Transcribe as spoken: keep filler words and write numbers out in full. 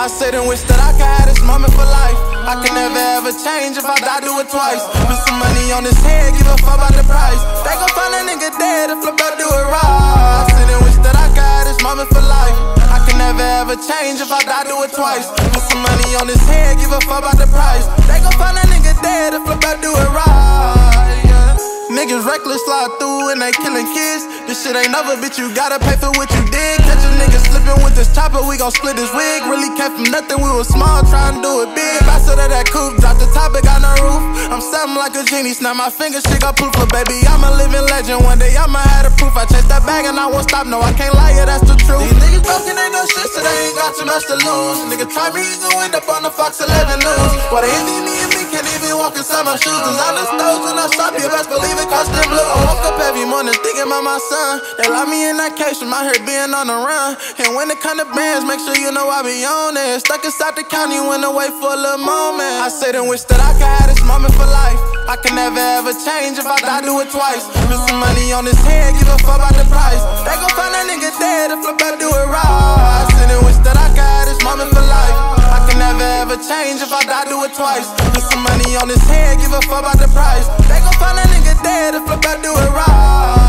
I said and wish that I could have this moment for life. I can never ever change, if I die, do it twice. Put some money on this head, give a fuck about the price. They gon' find a nigga dead if I do it right. I said and wish that I could have this moment for life. I can never ever change, if I die, do it twice. Put some money on this head, give a fuck about the price. They gon' find a nigga dead if I do it right. Yeah. Niggas reckless slide through and they killing kids. This shit ain't over, bitch, you gotta pay for what you did. Catch a nigga slipping with this chopper, we gon' split his wig. Really came from nothing, we was small, tryin' to do it big. Bounce out of that coupe, drop the top, it got no roof. I'm something like a genie, snap my fingers, shit got pooper. Baby, I'm a living legend, one day I'ma have the proof. I chase that bag and I won't stop, no, I can't lie, yeah, that's the truth. These niggas broken, ain't no shit, so they ain't got too much to lose. Nigga try me, he's gon' end up on the Fox eleven News. Why they envy me and me can't even walk inside my shoes. Cause I'm the stones when I shop, you best believe it cost them blue. I woke up every morning thinking about my son. They locked me in that case from out here being on the run. And when it comes to bands, make sure you know I be on it. Stuck inside the county, went away for a little moment. I said and wish that I could have this moment for life. I can never ever change, if I die, do it twice. Put some money on this head, give a fuck about the price. They gon' find that nigga dead if I do it right. I said and wish that I could have this moment for life. I can never ever change, if I die, do it twice. Put some money on this head, give a fuck about the price. They gon' find that nigga dead if I do it right.